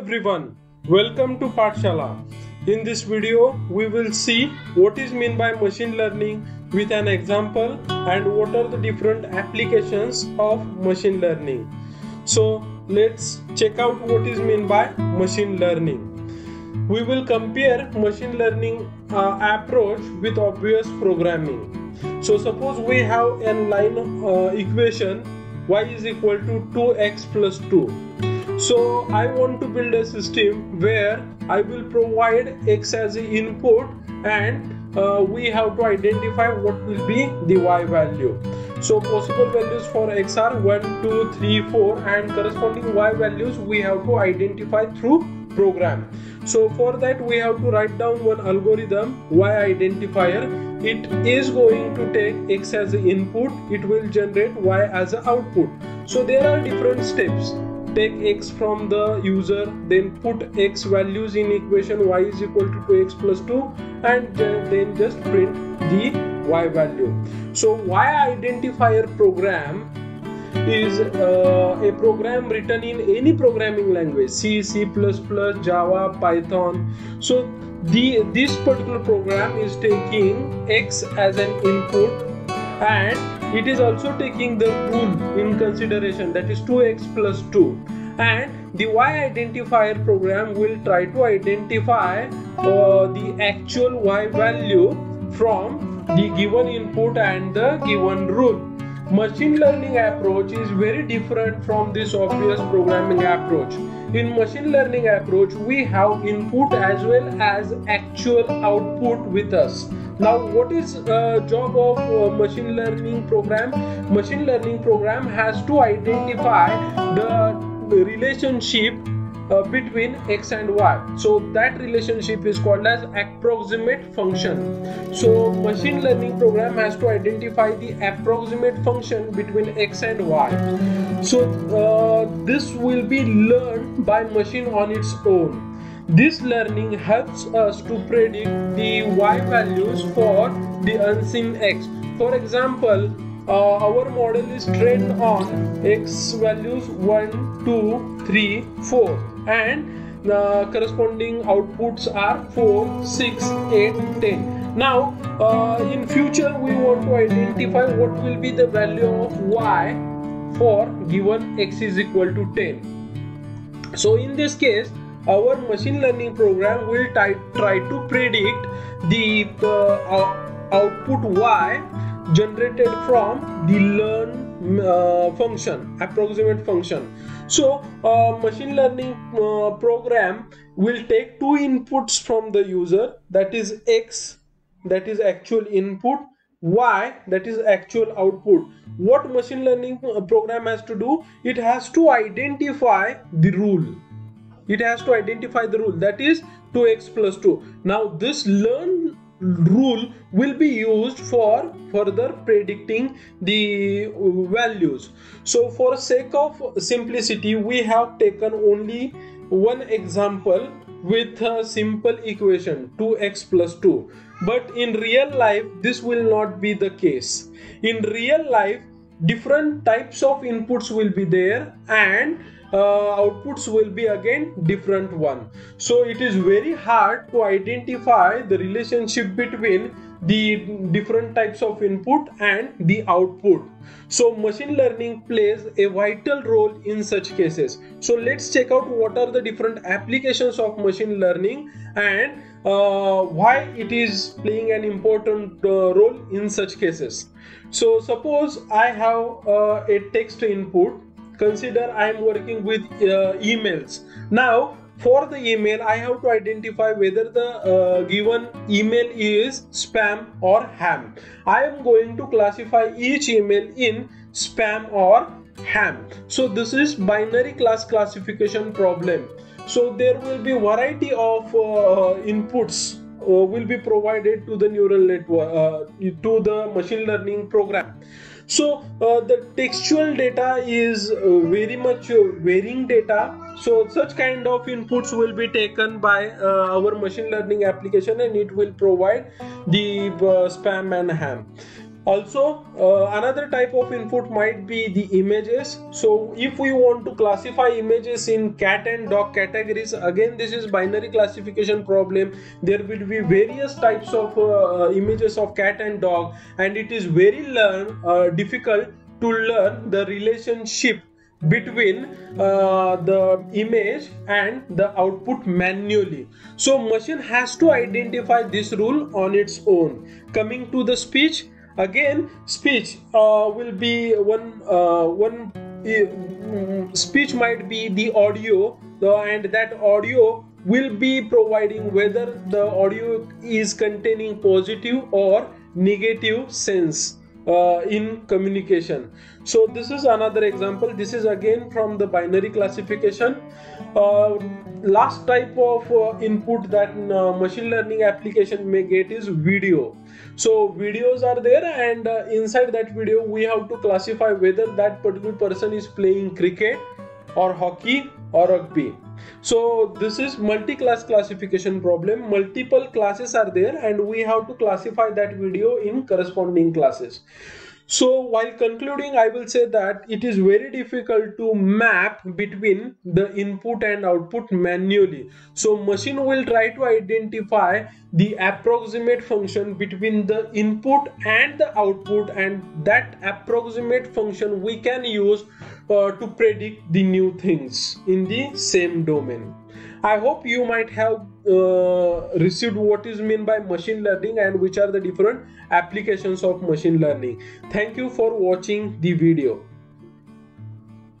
everyone, welcome to Pathshala. In this video, we will see what is meant by machine learning with an example and what are the different applications of machine learning. So let's check out what is meant by machine learning. We will compare machine learning approach with obvious programming. So suppose we have an line equation y is equal to 2x plus 2. So I want to build a system where I will provide x as an input and we have to identify what will be the y value. So possible values for x are 1, 2, 3, 4 and corresponding y values we have to identify through program. So for that we have to write down one algorithm, y identifier. It is going to take x as an input, it will generate y as an output. So there are different steps. Take x from the user, then put x values in equation y is equal to 2x plus 2 and then just print the y value. So y identifier program is a program written in any programming language, C, C++, Java, Python. So this particular program is taking x as an input and it is also taking the rule in consideration, that is 2x plus 2, and the y identifier program will try to identify the actual y value from the given input and the given rule. Machine learning approach is very different from this obvious programming approach. In machine learning approach, we have input as well as actual output with us. Now what is job of machine learning program? Machine learning program has to identify the relationship between x and y. So that relationship is called as approximate function. So machine learning program has to identify the approximate function between x and y. So this will be learned by machine on its own. This learning helps us to predict the y values for the unseen x. For example, our model is trained on x values 1, 2, 3, 4 and the corresponding outputs are 4, 6, 8, 10. Now in future we want to identify what will be the value of y for given x is equal to 10. So in this case, our machine learning program will try to predict the output y generated from the learn function, approximate function. So machine learning program will take two inputs from the user, that is x, that is actual input, y, that is actual output. What machine learning program has to do? It has to identify the rule. It has to identify the rule, that is 2x plus 2. Now this learn rule will be used for further predicting the values. So for sake of simplicity, we have taken only one example with a simple equation 2x plus 2. But in real life, this will not be the case. In real life, different types of inputs will be there and outputs will be again different one. So it is very hard to identify the relationship between the different types of input and the output. So machine learning plays a vital role in such cases. So let's check out what are the different applications of machine learning and why it is playing an important role in such cases. So suppose I have a text input. Consider I am working with emails. Now for the email, I have to identify whether the given email is spam or ham. I am going to classify each email in spam or ham. So this is binary class classification problem. So there will be variety of inputs will be provided to the neural network, to the machine learning program. So the textual data is very much varying data. So such kind of inputs will be taken by our machine learning application and it will provide the spam and ham. Also, another type of input might be the images. So if we want to classify images in cat and dog categories, again this is binary classification problem. There will be various types of images of cat and dog, and it is very difficult to learn the relationship between the image and the output manually. So machine has to identify this rule on its own. Coming to the speech, again speech will be speech might be the audio, and that audio will be providing whether the audio is containing positive or negative sense in communication. So this is another example. This is again from the binary classification. Last type of input that machine learning application may get is video. So videos are there, and inside that video we have to classify whether that particular person is playing cricket or hockey or rugby. So this is multi-class classification problem. Multiple classes are there, and we have to classify that video in corresponding classes. So while concluding, I will say that it is very difficult to map between the input and output manually. So machine will try to identify the approximate function between the input and the output, and that approximate function we can use to predict the new things in the same domain. I hope you might have received what is meant by machine learning and which are the different applications of machine learning. Thank you for watching the video.